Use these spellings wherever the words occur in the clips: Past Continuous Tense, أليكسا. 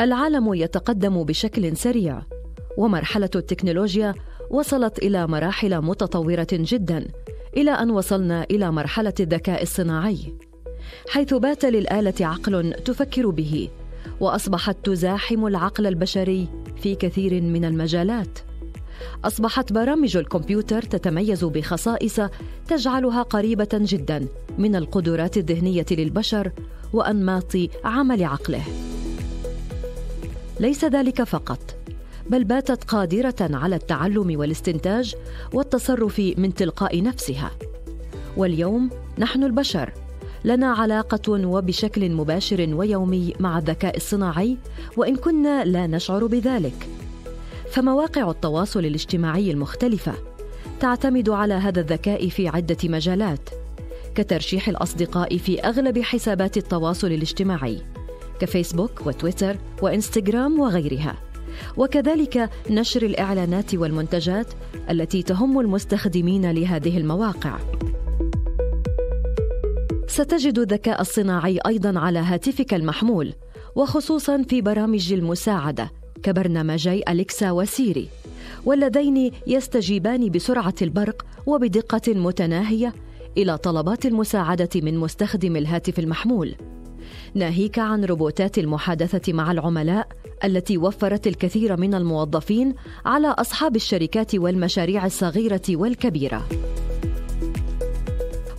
العالم يتقدم بشكل سريع، ومرحلة التكنولوجيا وصلت إلى مراحل متطورة جداً، إلى أن وصلنا إلى مرحلة الذكاء الصناعي، حيث بات للآلة عقل تفكر به، وأصبحت تزاحم العقل البشري في كثير من المجالات. أصبحت برامج الكمبيوتر تتميز بخصائص تجعلها قريبة جداً من القدرات الذهنية للبشر وأنماط عمل عقله. ليس ذلك فقط، بل باتت قادرة على التعلم والاستنتاج والتصرف من تلقاء نفسها. واليوم نحن البشر لنا علاقة وبشكل مباشر ويومي مع الذكاء الصناعي، وإن كنا لا نشعر بذلك. فمواقع التواصل الاجتماعي المختلفة تعتمد على هذا الذكاء في عدة مجالات، كترشيح الأصدقاء في أغلب حسابات التواصل الاجتماعي كفيسبوك وتويتر وإنستغرام وغيرها، وكذلك نشر الإعلانات والمنتجات التي تهم المستخدمين لهذه المواقع. ستجد الذكاء الصناعي أيضاً على هاتفك المحمول، وخصوصاً في برامج المساعدة كبرنامجي أليكسا وسيري، واللذين يستجيبان بسرعة البرق وبدقة متناهية إلى طلبات المساعدة من مستخدم الهاتف المحمول، ناهيك عن روبوتات المحادثة مع العملاء التي وفرت الكثير من الموظفين على أصحاب الشركات والمشاريع الصغيرة والكبيرة.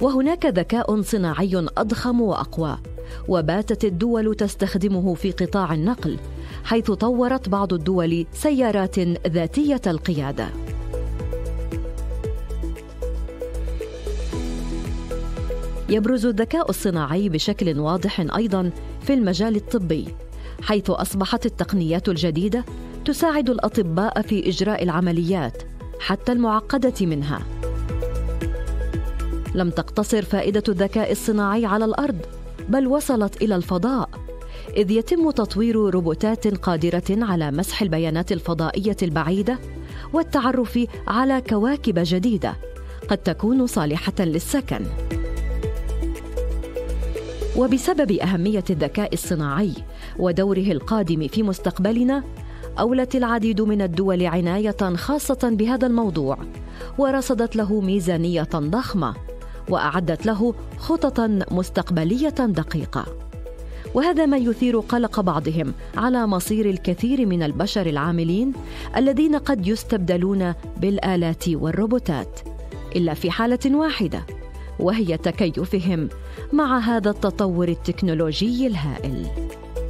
وهناك ذكاء صناعي أضخم وأقوى، وباتت الدول تستخدمه في قطاع النقل، حيث طورت بعض الدول سيارات ذاتية القيادة. يبرز الذكاء الصناعي بشكل واضح أيضاً في المجال الطبي، حيث أصبحت التقنيات الجديدة تساعد الأطباء في إجراء العمليات حتى المعقدة منها. لم تقتصر فائدة الذكاء الصناعي على الأرض، بل وصلت إلى الفضاء، إذ يتم تطوير روبوتات قادرة على مسح البيانات الفضائية البعيدة والتعرف على كواكب جديدة قد تكون صالحة للسكن. وبسبب أهمية الذكاء الصناعي ودوره القادم في مستقبلنا، أولت العديد من الدول عناية خاصة بهذا الموضوع، ورصدت له ميزانية ضخمة، وأعدت له خططاً مستقبلية دقيقة. وهذا ما يثير قلق بعضهم على مصير الكثير من البشر العاملين الذين قد يستبدلون بالآلات والروبوتات، إلا في حالة واحدة، وهي تكيفهم مع هذا التطور التكنولوجي الهائل.